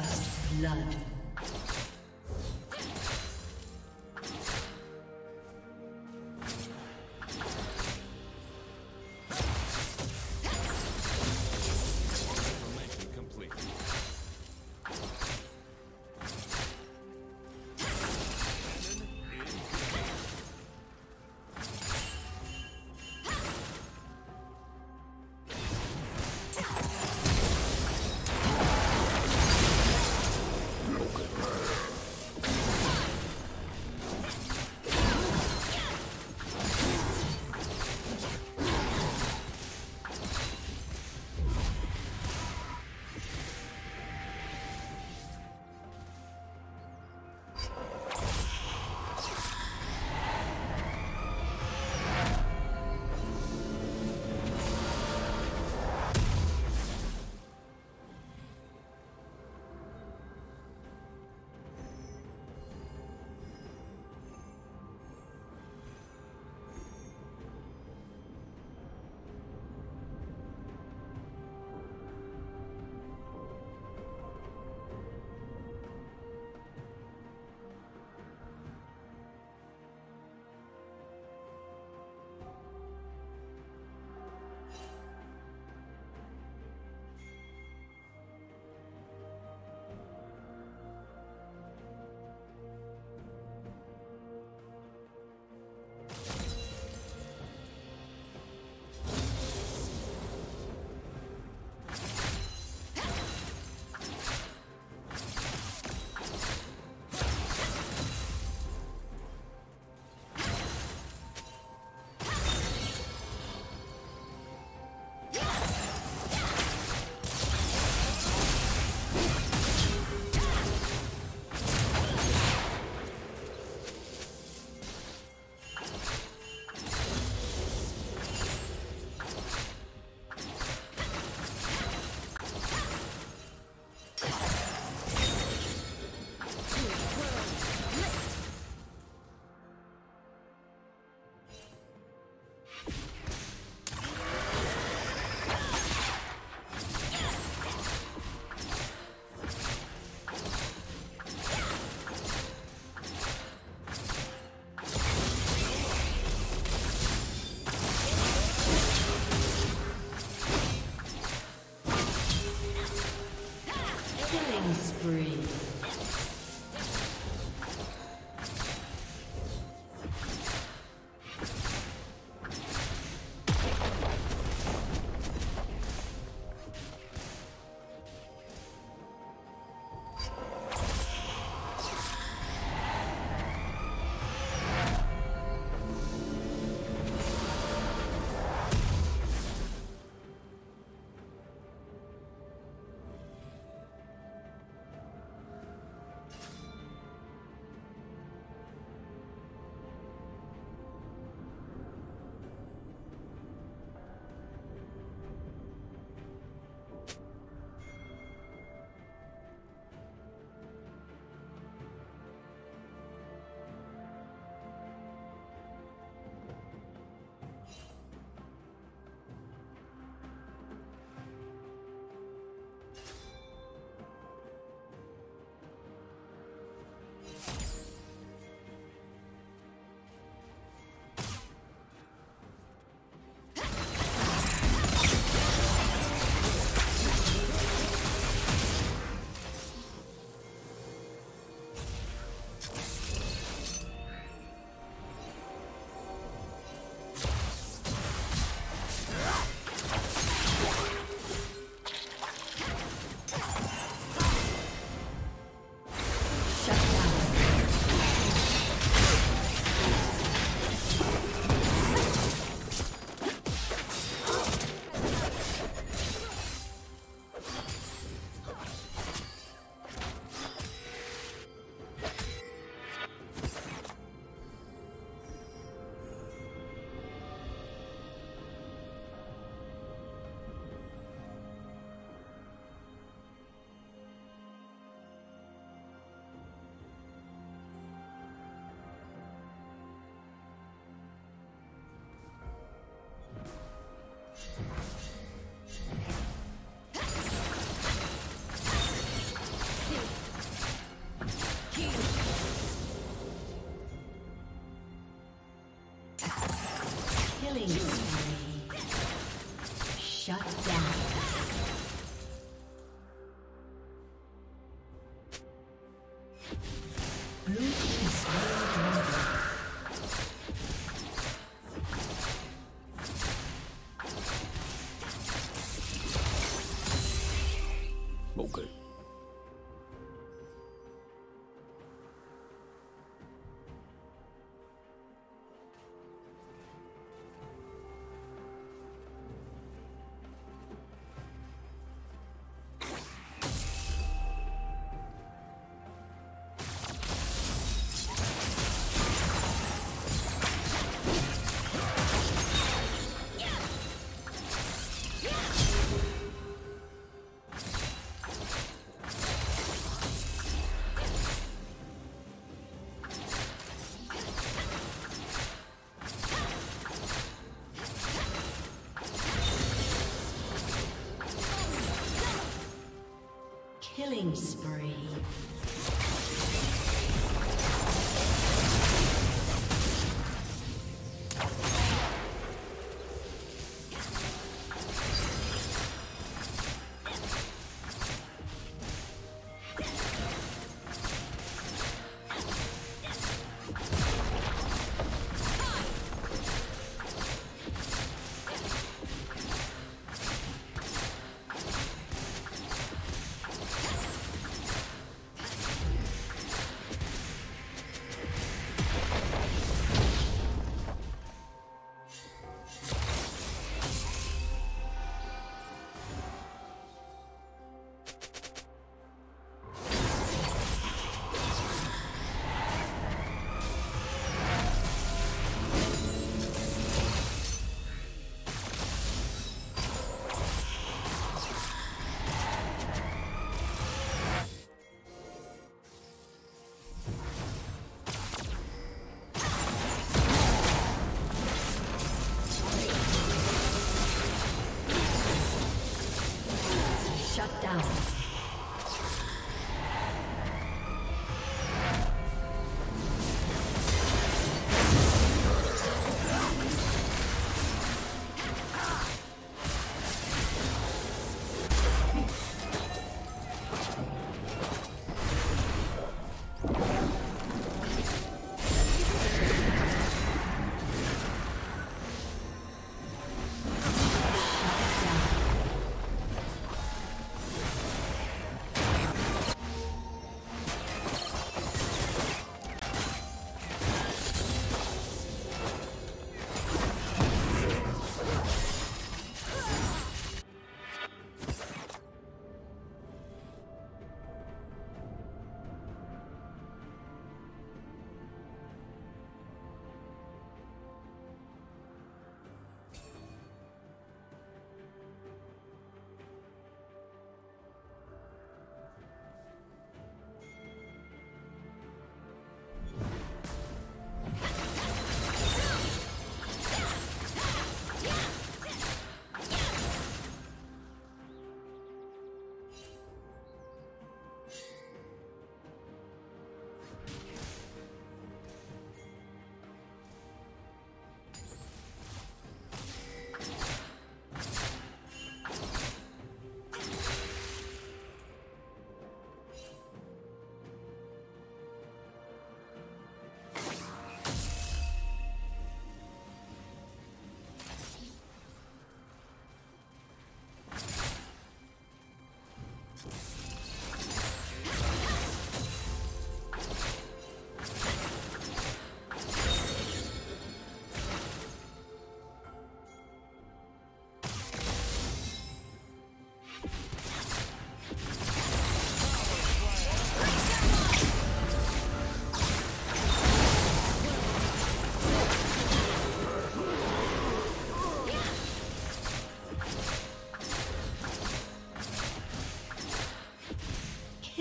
First blood. Killing spree. Shut down. Killing spree.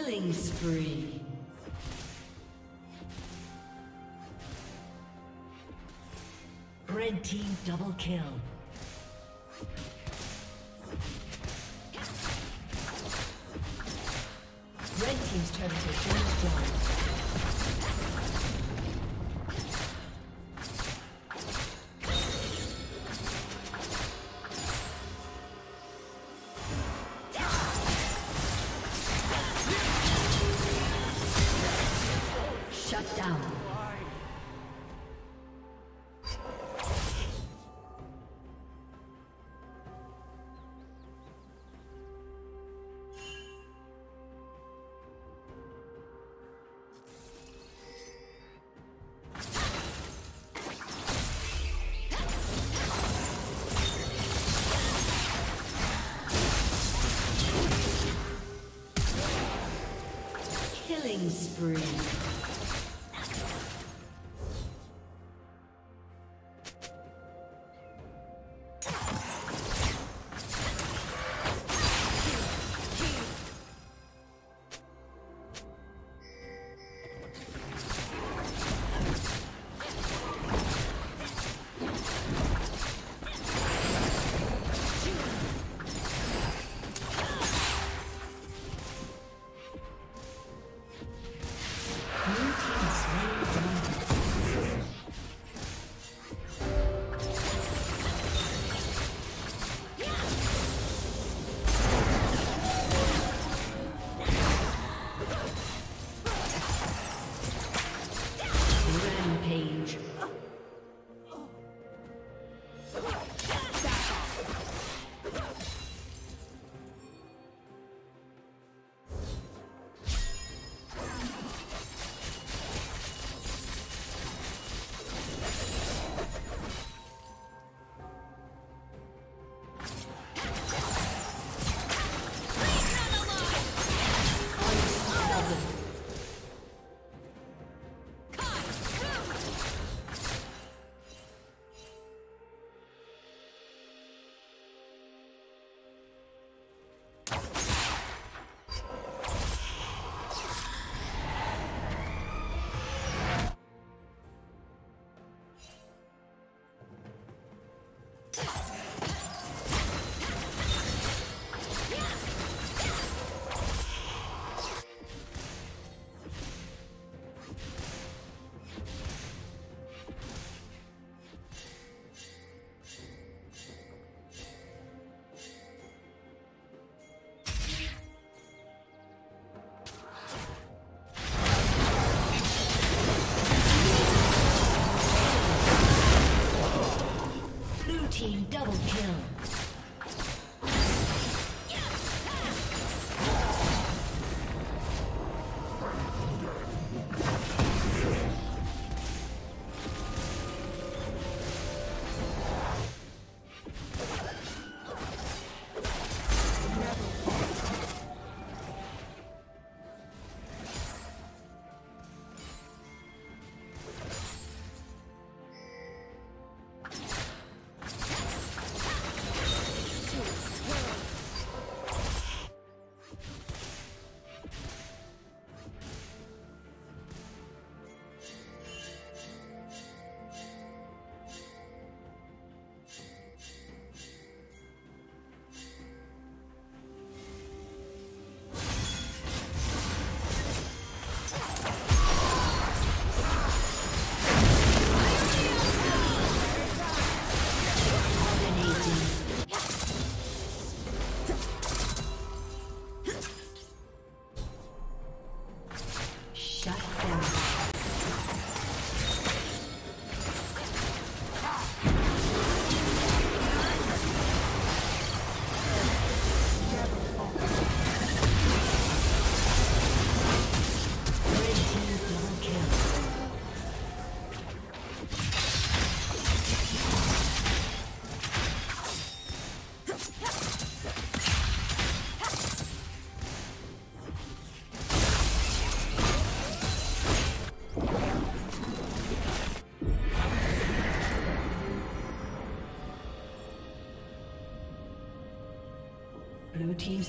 Killing spree. Red team double kill. Red team's turret has been destroyed. spree. Double kill. Blue team's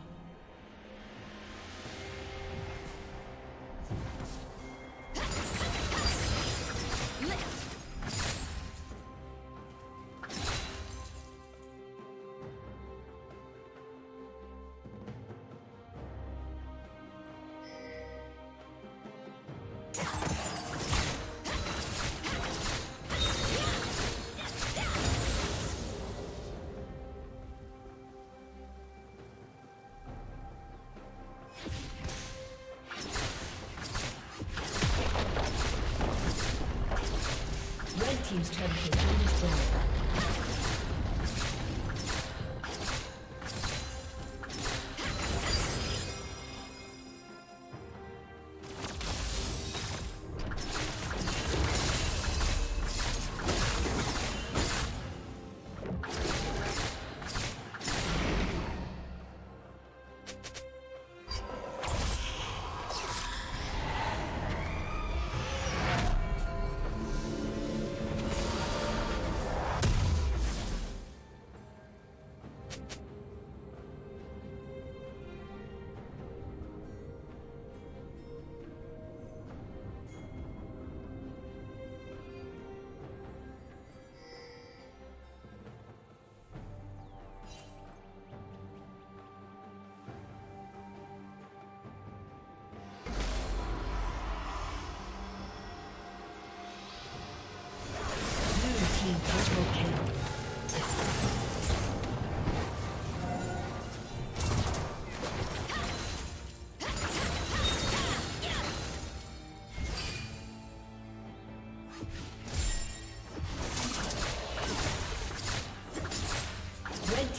Team's turret has been destroyed.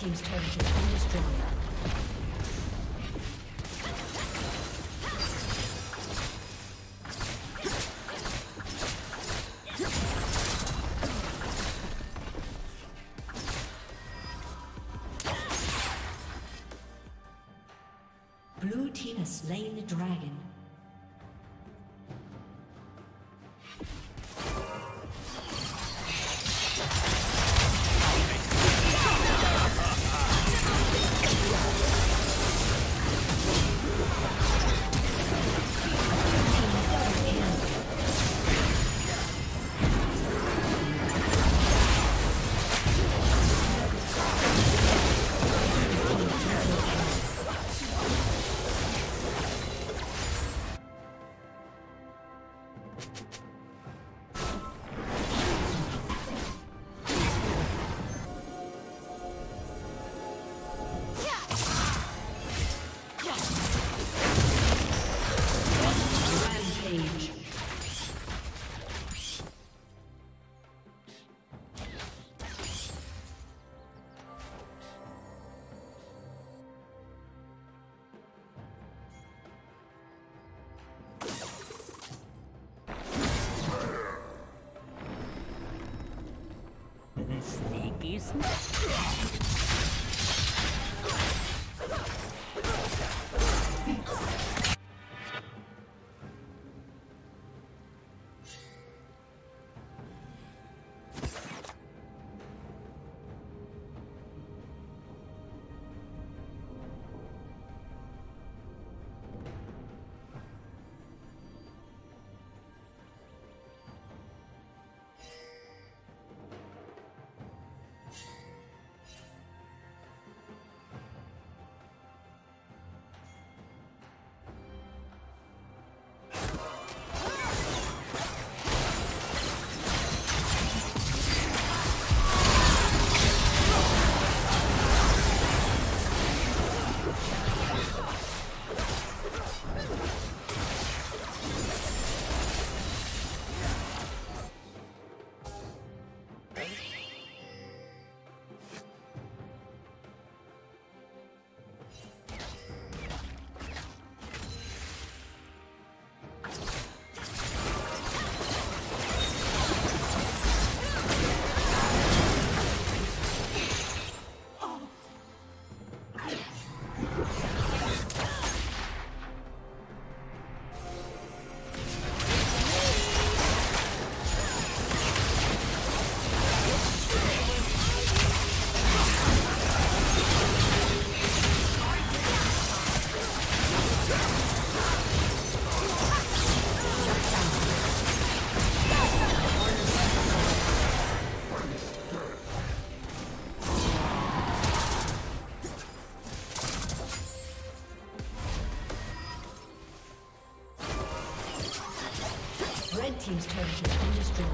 team's turret has been destroyed. Slain the dragon. Team's turret has been destroyed.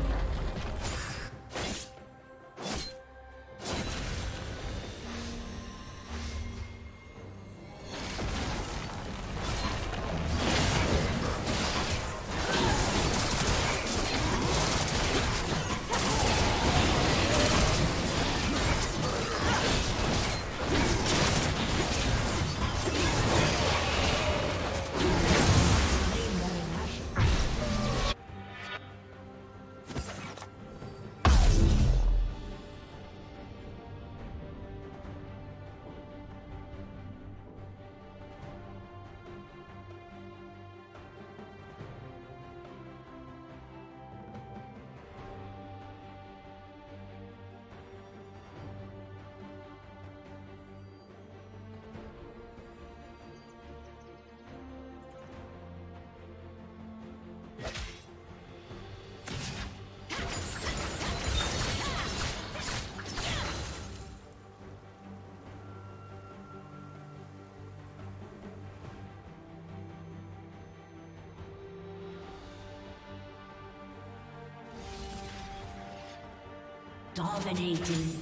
Dominating.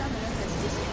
summoner has disappeared.